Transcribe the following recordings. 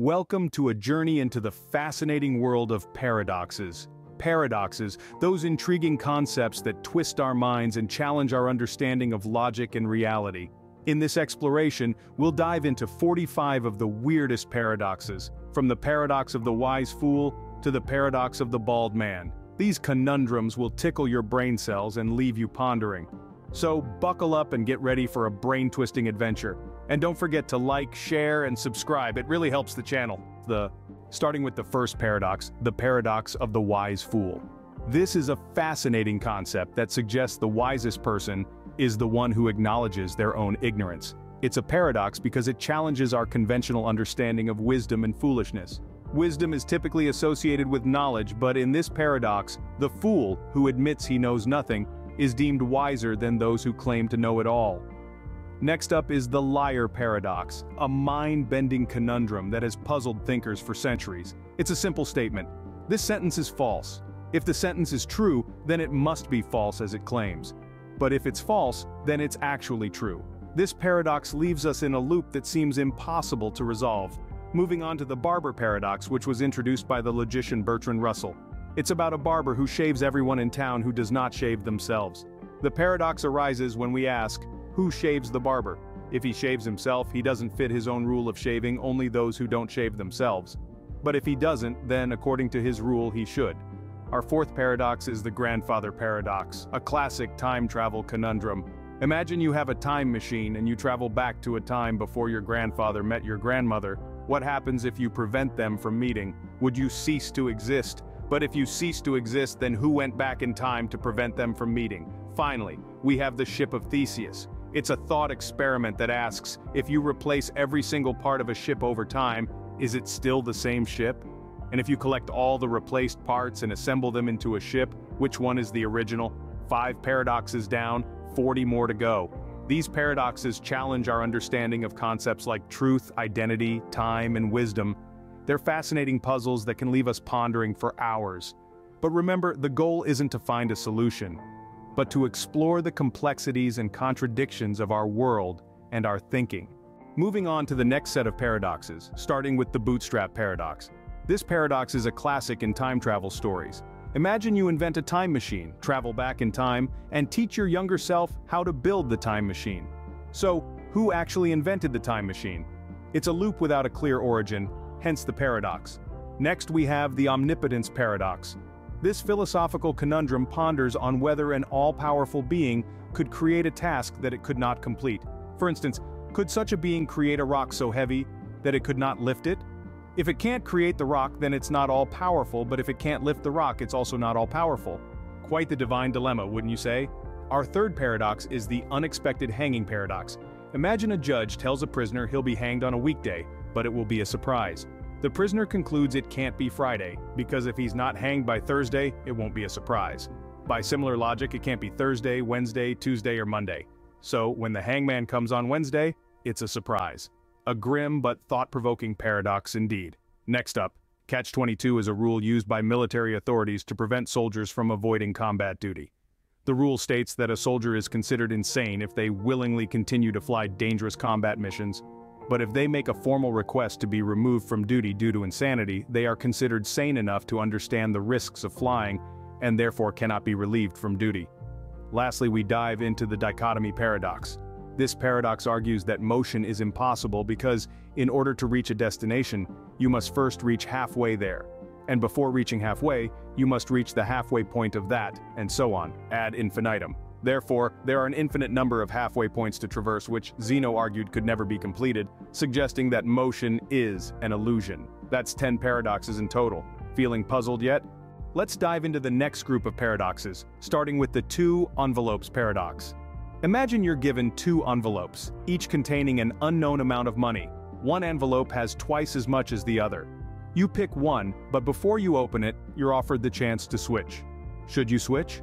Welcome to a journey into the fascinating world of paradoxes. Paradoxes, those intriguing concepts that twist our minds and challenge our understanding of logic and reality. In this exploration, we'll dive into 45 of the weirdest paradoxes, from the paradox of the wise fool to the paradox of the bald man. These conundrums will tickle your brain cells and leave you pondering. So buckle up and get ready for a brain-twisting adventure. And don't forget to like, share, and subscribe. It really helps the channel. Starting with the first paradox, the paradox of the wise fool. This is a fascinating concept that suggests the wisest person is the one who acknowledges their own ignorance. It's a paradox because it challenges our conventional understanding of wisdom and foolishness. Wisdom is typically associated with knowledge, but in this paradox, the fool, who admits he knows nothing, is deemed wiser than those who claim to know it all. Next up is the liar paradox, a mind-bending conundrum that has puzzled thinkers for centuries. It's a simple statement. This sentence is false. If the sentence is true, then it must be false as it claims. But if it's false, then it's actually true. This paradox leaves us in a loop that seems impossible to resolve. Moving on to the barber paradox, which was introduced by the logician Bertrand Russell. It's about a barber who shaves everyone in town who does not shave themselves. The paradox arises when we ask, who shaves the barber? If he shaves himself, he doesn't fit his own rule of shaving only those who don't shave themselves. But if he doesn't, then according to his rule, he should. Our fourth paradox is the grandfather paradox, a classic time travel conundrum. Imagine you have a time machine and you travel back to a time before your grandfather met your grandmother. What happens if you prevent them from meeting? Would you cease to exist? But if you cease to exist, then who went back in time to prevent them from meeting? Finally, we have the ship of Theseus. It's a thought experiment that asks, if you replace every single part of a ship over time, is it still the same ship? And if you collect all the replaced parts and assemble them into a ship, which one is the original? 5 paradoxes down, 40 more to go. These paradoxes challenge our understanding of concepts like truth, identity, time, and wisdom. They're fascinating puzzles that can leave us pondering for hours. But remember, the goal isn't to find a solution, but to explore the complexities and contradictions of our world and our thinking. Moving on to the next set of paradoxes, starting with the bootstrap paradox. This paradox is a classic in time travel stories. Imagine you invent a time machine, travel back in time, and teach your younger self how to build the time machine. So, who actually invented the time machine? It's a loop without a clear origin, hence the paradox. Next we have the omnipotence paradox. This philosophical conundrum ponders on whether an all-powerful being could create a task that it could not complete. For instance, could such a being create a rock so heavy that it could not lift it? If it can't create the rock, then it's not all-powerful, but if it can't lift the rock, it's also not all-powerful. Quite the divine dilemma, wouldn't you say? Our third paradox is the unexpected hanging paradox. Imagine a judge tells a prisoner he'll be hanged on a weekday, but it will be a surprise. The prisoner concludes it can't be Friday, because if he's not hanged by Thursday, it won't be a surprise. By similar logic, it can't be Thursday, Wednesday, Tuesday, or Monday. So, when the hangman comes on Wednesday, it's a surprise. A grim but thought-provoking paradox indeed. Next up, Catch-22 is a rule used by military authorities to prevent soldiers from avoiding combat duty. The rule states that a soldier is considered insane if they willingly continue to fly dangerous combat missions. But if they make a formal request to be removed from duty due to insanity, they are considered sane enough to understand the risks of flying, and therefore cannot be relieved from duty. Lastly, we dive into the dichotomy paradox. This paradox argues that motion is impossible because, in order to reach a destination, you must first reach halfway there. And before reaching halfway, you must reach the halfway point of that, and so on, ad infinitum. Therefore, there are an infinite number of halfway points to traverse which Zeno argued could never be completed, suggesting that motion is an illusion. That's 10 paradoxes in total. Feeling puzzled yet? Let's dive into the next group of paradoxes, starting with the two envelopes paradox. Imagine you're given 2 envelopes, each containing an unknown amount of money. One envelope has twice as much as the other. You pick one, but before you open it, you're offered the chance to switch. Should you switch?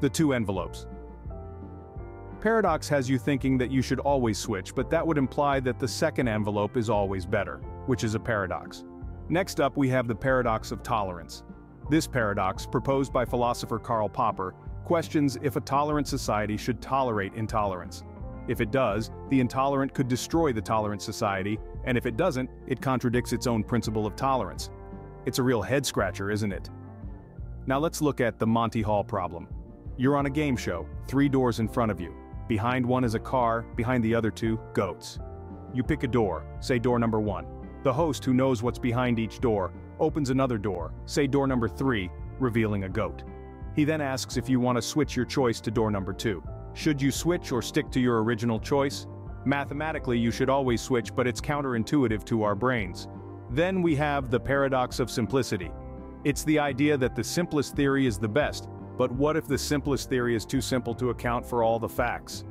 The two envelopes paradox has you thinking that you should always switch, but that would imply that the second envelope is always better, which is a paradox. Next up we have the paradox of tolerance. This paradox, proposed by philosopher Karl Popper, questions if a tolerant society should tolerate intolerance. If it does, the intolerant could destroy the tolerant society, And if it doesn't, it contradicts its own principle of tolerance. It's a real head-scratcher, isn't it? Now let's look at the Monty Hall problem. You're on a game show, 3 doors in front of you. Behind one is a car, behind the other 2, goats. You pick a door, say door number 1. The host, who knows what's behind each door, opens another door, say door number 3, revealing a goat. He then asks if you want to switch your choice to door number 2. Should you switch or stick to your original choice? Mathematically, you should always switch, but it's counterintuitive to our brains. Then we have the paradox of simplicity. It's the idea that the simplest theory is the best, but what if the simplest theory is too simple to account for all the facts?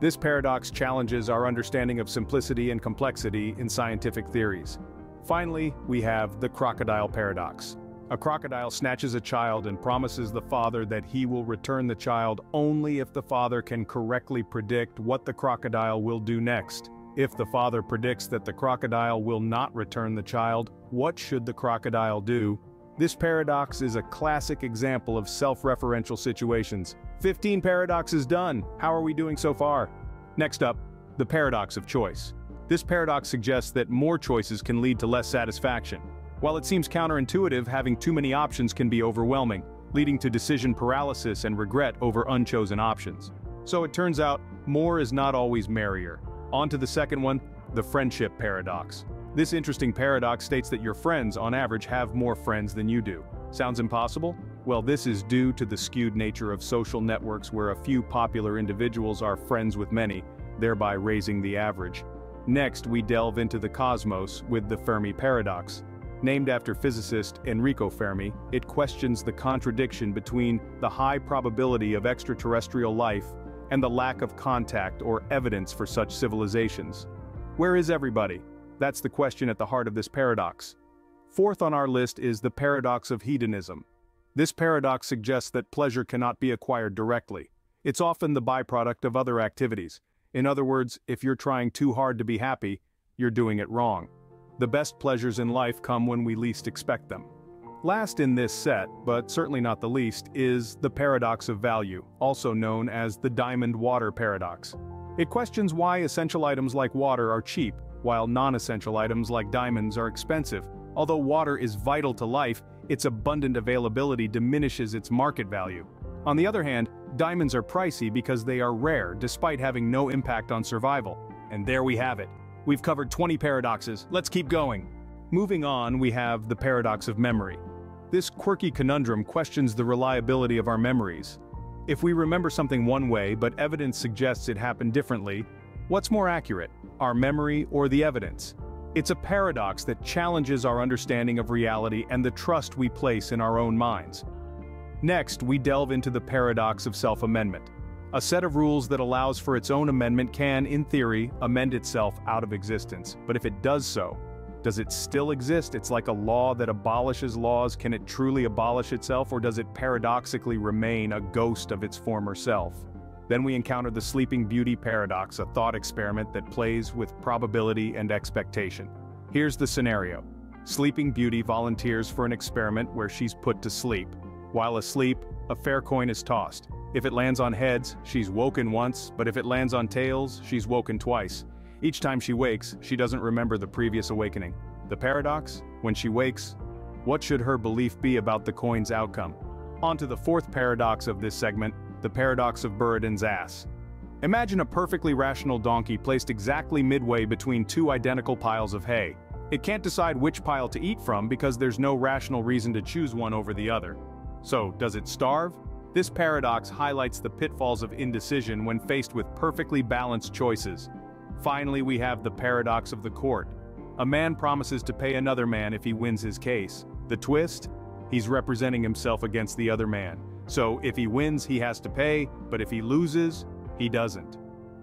This paradox challenges our understanding of simplicity and complexity in scientific theories. Finally, we have the crocodile paradox. A crocodile snatches a child and promises the father that he will return the child only if the father can correctly predict what the crocodile will do next. If the father predicts that the crocodile will not return the child, what should the crocodile do? This paradox is a classic example of self-referential situations. 15 paradoxes done. How are we doing so far? Next up, the paradox of choice. This paradox suggests that more choices can lead to less satisfaction. While it seems counterintuitive, having too many options can be overwhelming, leading to decision paralysis and regret over unchosen options. So it turns out, more is not always merrier. On to the second one, the friendship paradox. This interesting paradox states that your friends, on average, have more friends than you do. Sounds impossible? Well, this is due to the skewed nature of social networks, where a few popular individuals are friends with many, thereby raising the average. Next, we delve into the cosmos with the Fermi Paradox. Named after physicist Enrico Fermi, it questions the contradiction between the high probability of extraterrestrial life and the lack of contact or evidence for such civilizations. Where is everybody? That's the question at the heart of this paradox. Fourth on our list is the paradox of hedonism. This paradox suggests that pleasure cannot be acquired directly. It's often the byproduct of other activities. In other words, if you're trying too hard to be happy, you're doing it wrong. The best pleasures in life come when we least expect them. Last in this set, but certainly not the least, is the paradox of value, also known as the diamond water paradox. It questions why essential items like water are cheap, while non-essential items like diamonds are expensive. Although water is vital to life, its abundant availability diminishes its market value. On the other hand, diamonds are pricey because they are rare, despite having no impact on survival. And there we have it. We've covered 20 paradoxes. Let's keep going. Moving on, we have the paradox of memory. This quirky conundrum questions the reliability of our memories. If we remember something one way, but evidence suggests it happened differently, what's more accurate, our memory or the evidence? It's a paradox that challenges our understanding of reality and the trust we place in our own minds. Next, we delve into the paradox of self-amendment. A set of rules that allows for its own amendment can, in theory, amend itself out of existence. But if it does so, does it still exist? It's like a law that abolishes laws. Can it truly abolish itself, or does it paradoxically remain a ghost of its former self? Then we encounter the Sleeping Beauty paradox, a thought experiment that plays with probability and expectation. Here's the scenario. Sleeping Beauty volunteers for an experiment where she's put to sleep. While asleep, a fair coin is tossed. If it lands on heads, she's woken once, but if it lands on tails, she's woken twice. Each time she wakes, she doesn't remember the previous awakening. The paradox? When she wakes, what should her belief be about the coin's outcome? On to the fourth paradox of this segment, the paradox of Buridan's ass. Imagine a perfectly rational donkey placed exactly midway between 2 identical piles of hay. It can't decide which pile to eat from because there's no rational reason to choose one over the other. So, does it starve? This paradox highlights the pitfalls of indecision when faced with perfectly balanced choices. Finally, we have the paradox of the court. A man promises to pay another man if he wins his case. The twist? He's representing himself against the other man. So if he wins, he has to pay, but if he loses, he doesn't.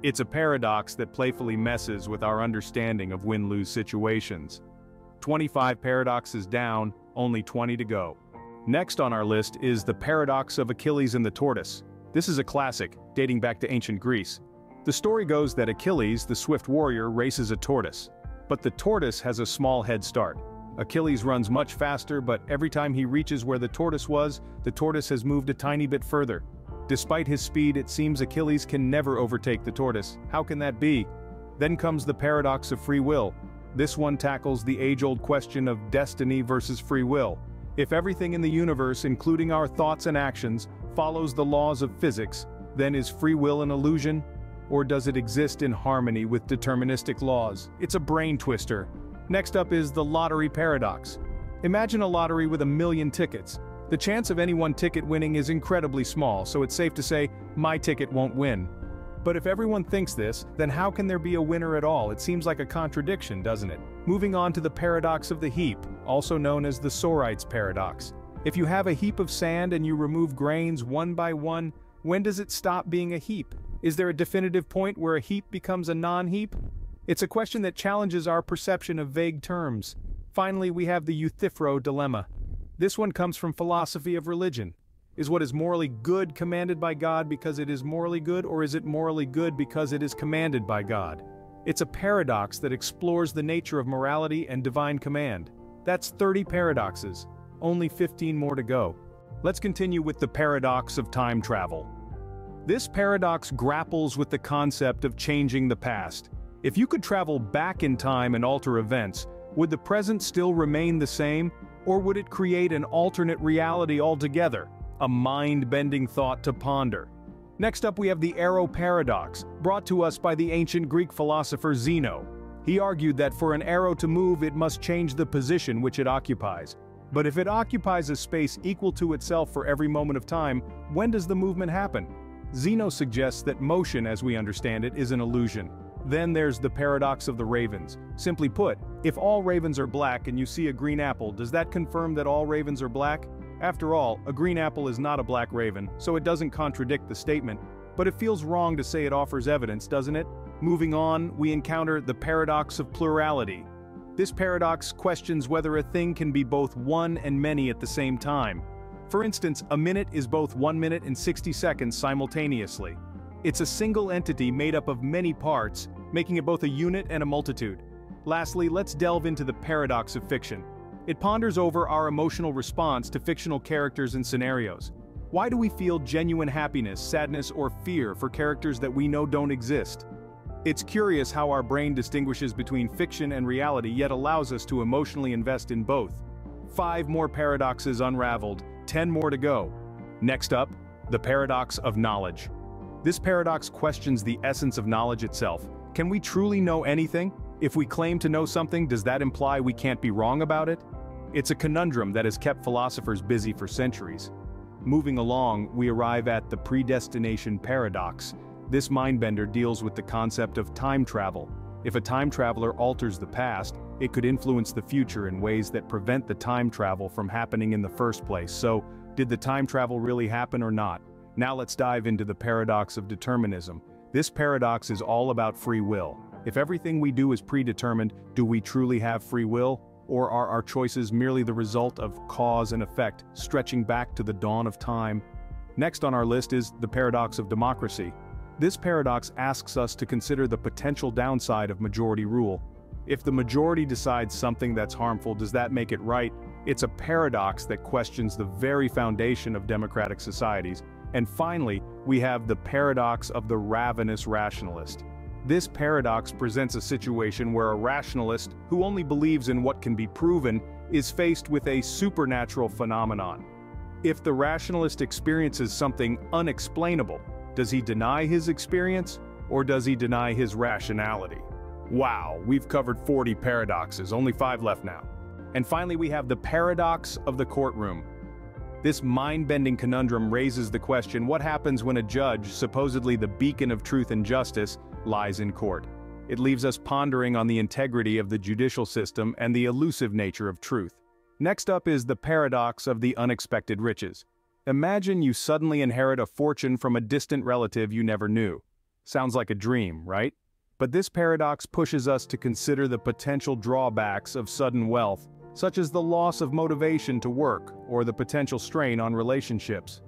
It's a paradox that playfully messes with our understanding of win-lose situations. 25 paradoxes down, only 20 to go. Next on our list is the paradox of Achilles and the Tortoise. This is a classic, dating back to ancient Greece. The story goes that Achilles, the swift warrior, races a tortoise. But the tortoise has a small head start. Achilles runs much faster, but every time he reaches where the tortoise was, the tortoise has moved a tiny bit further. Despite his speed, it seems Achilles can never overtake the tortoise. How can that be? Then comes the paradox of free will. This one tackles the age-old question of destiny versus free will. If everything in the universe, including our thoughts and actions, follows the laws of physics, then is free will an illusion? Or does it exist in harmony with deterministic laws? It's a brain twister. Next up is the lottery paradox. Imagine a lottery with 1 million tickets. The chance of any one ticket winning is incredibly small, so it's safe to say, my ticket won't win. But if everyone thinks this, then how can there be a winner at all? It seems like a contradiction, doesn't it? Moving on to the paradox of the heap, also known as the Sorites paradox. If you have a heap of sand and you remove grains one by one, when does it stop being a heap? Is there a definitive point where a heap becomes a non-heap? It's a question that challenges our perception of vague terms. Finally, we have the Euthyphro Dilemma. This one comes from philosophy of religion. Is what is morally good commanded by God because it is morally good, or is it morally good because it is commanded by God? It's a paradox that explores the nature of morality and divine command. That's 30 paradoxes, only 15 more to go. Let's continue with the paradox of time travel. This paradox grapples with the concept of changing the past. If you could travel back in time and alter events, would the present still remain the same, or would it create an alternate reality altogether? A mind-bending thought to ponder. Next up we have the arrow paradox, brought to us by the ancient Greek philosopher Zeno. He argued that for an arrow to move it must change the position which it occupies. But if it occupies a space equal to itself for every moment of time, when does the movement happen? Zeno suggests that motion as we understand it is an illusion. Then there's the paradox of the ravens. Simply put, if all ravens are black and you see a green apple, does that confirm that all ravens are black? After all, a green apple is not a black raven, so it doesn't contradict the statement, but it feels wrong to say it offers evidence, doesn't it? Moving on, we encounter the paradox of plurality. This paradox questions whether a thing can be both one and many at the same time. For instance, a minute is both 1 minute and 60 seconds simultaneously. It's a single entity made up of many parts, making it both a unit and a multitude. Lastly, let's delve into the paradox of fiction. It ponders over our emotional response to fictional characters and scenarios. Why do we feel genuine happiness, sadness, or fear for characters that we know don't exist? It's curious how our brain distinguishes between fiction and reality, yet allows us to emotionally invest in both. 5 more paradoxes unraveled, 10 more to go. Next up, the paradox of knowledge. This paradox questions the essence of knowledge itself. Can we truly know anything? If we claim to know something, does that imply we can't be wrong about it? It's a conundrum that has kept philosophers busy for centuries. Moving along, we arrive at the predestination paradox. This mindbender deals with the concept of time travel. If a time traveler alters the past, it could influence the future in ways that prevent the time travel from happening in the first place. So, did the time travel really happen or not? Now let's dive into the paradox of determinism. This paradox is all about free will. If everything we do is predetermined, do we truly have free will? Or are our choices merely the result of cause and effect, stretching back to the dawn of time? Next on our list is the paradox of democracy. This paradox asks us to consider the potential downside of majority rule. If the majority decides something that's harmful, does that make it right? It's a paradox that questions the very foundation of democratic societies. And finally, we have the paradox of the ravenous rationalist. This paradox presents a situation where a rationalist, who only believes in what can be proven, is faced with a supernatural phenomenon. If the rationalist experiences something unexplainable, does he deny his experience, or does he deny his rationality? Wow, we've covered 40 paradoxes, only 5 left now. And finally, we have the paradox of the courtroom. This mind-bending conundrum raises the question, what happens when a judge, supposedly the beacon of truth and justice, lies in court? It leaves us pondering on the integrity of the judicial system and the elusive nature of truth. Next up is the paradox of the unexpected riches. Imagine you suddenly inherit a fortune from a distant relative you never knew. Sounds like a dream, right? But this paradox pushes us to consider the potential drawbacks of sudden wealth, such as the loss of motivation to work or the potential strain on relationships.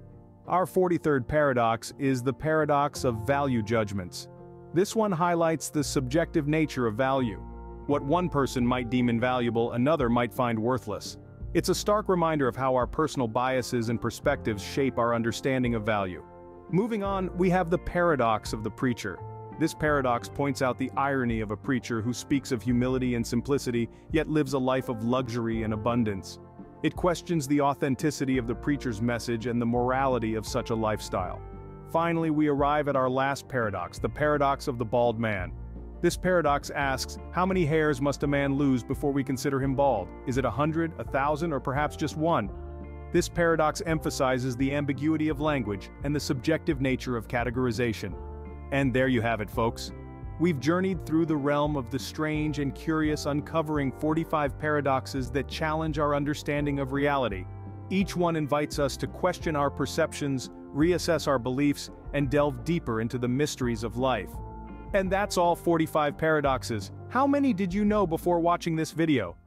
Our 43rd paradox is the paradox of value judgments. This one highlights the subjective nature of value. What one person might deem invaluable, another might find worthless. It's a stark reminder of how our personal biases and perspectives shape our understanding of value. Moving on, we have the paradox of the preacher. This paradox points out the irony of a preacher who speaks of humility and simplicity, yet lives a life of luxury and abundance. It questions the authenticity of the preacher's message and the morality of such a lifestyle. Finally, we arrive at our last paradox, the paradox of the bald man. This paradox asks, how many hairs must a man lose before we consider him bald? Is it 100, 1,000, or perhaps just one? This paradox emphasizes the ambiguity of language and the subjective nature of categorization. And there you have it, folks. We've journeyed through the realm of the strange and curious, uncovering 45 paradoxes that challenge our understanding of reality. Each one invites us to question our perceptions, reassess our beliefs, and delve deeper into the mysteries of life. And that's all 45 paradoxes. How many did you know before watching this video?